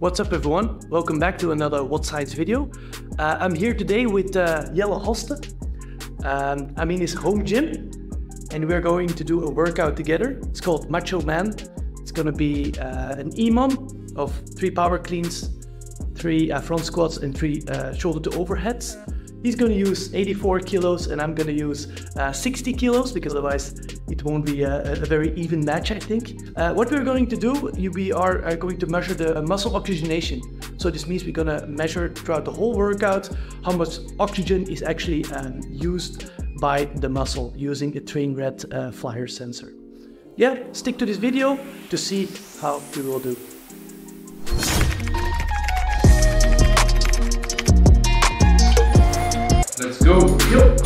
What's up everyone? Welcome back to another What Science video. I'm here today with Jelle Hoste. I'm in his home gym and we're going to do a workout together. It's called Macho Man. It's going to be an EMOM of 3 power cleans, 3 front squats and 3 shoulder to overheads. He's going to use 84 kilos and I'm going to use 60 kilos because otherwise it won't be a very even match, I think. What we're going to do, we are going to measure the muscle oxygenation. So this means we're going to measure throughout the whole workout how much oxygen is actually used by the muscle using a train.red flyer sensor. Yeah, stick to this video to see how we will do. Let's go. Yo.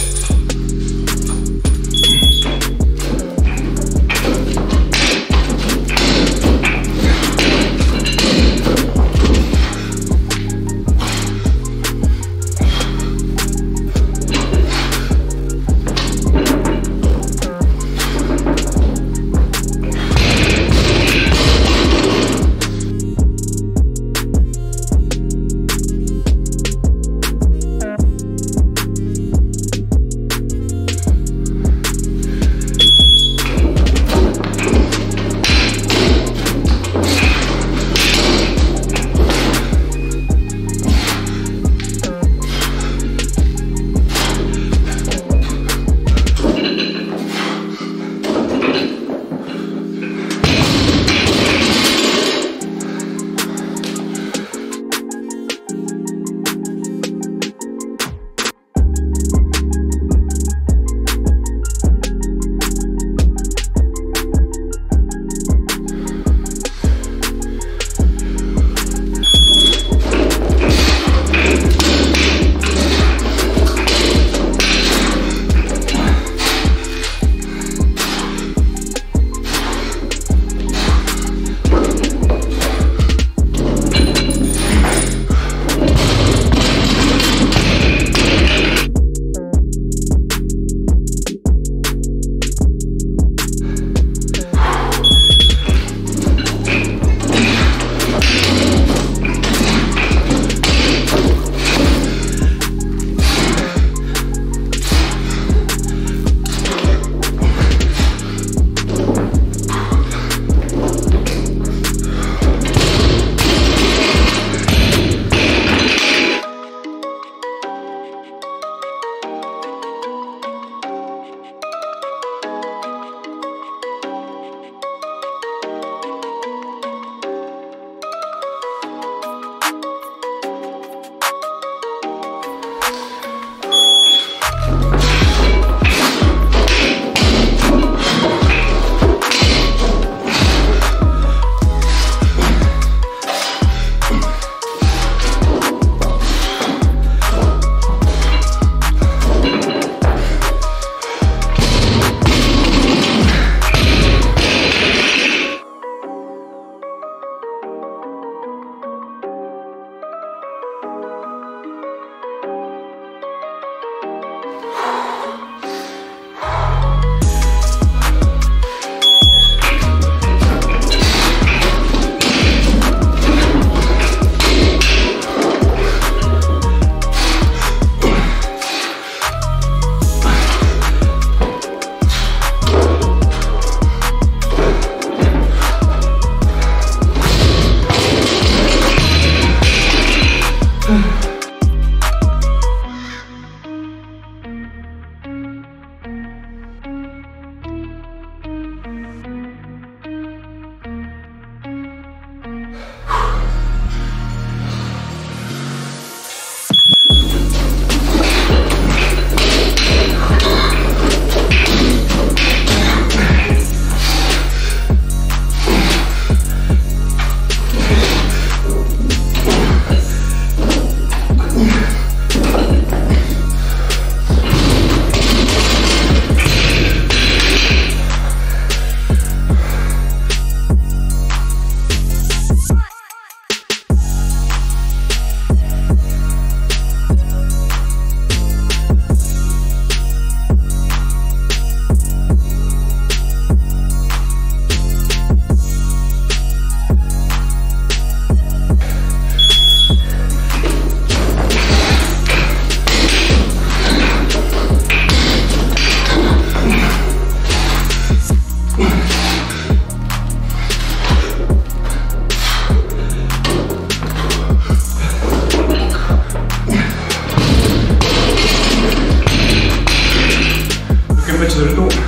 is what I do.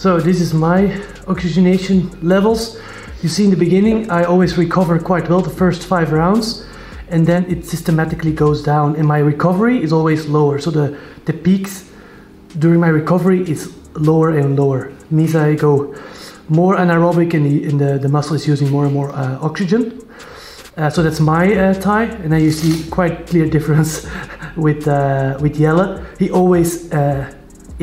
So this is my oxygenation levels. You see in the beginning, I always recover quite well the first 5 rounds, and then it systematically goes down and my recovery is always lower. So the peaks during my recovery is lower and lower. It means I go more anaerobic and the muscle is using more and more oxygen. So that's my Thai, and then you see quite clear difference with Jelle. He always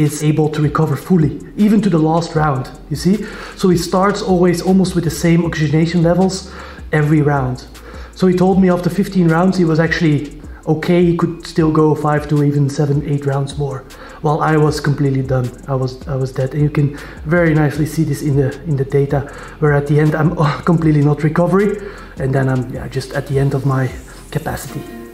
is able to recover fully, even to the last round, you see? So he starts always almost with the same oxygenation levels every round. So he told me after 15 rounds he was actually okay, he could still go 5 to even 7, 8 rounds more. While I was completely done, I was dead. And you can very nicely see this in the data, where at the end I'm completely not recovering, and then I'm just at the end of my capacity.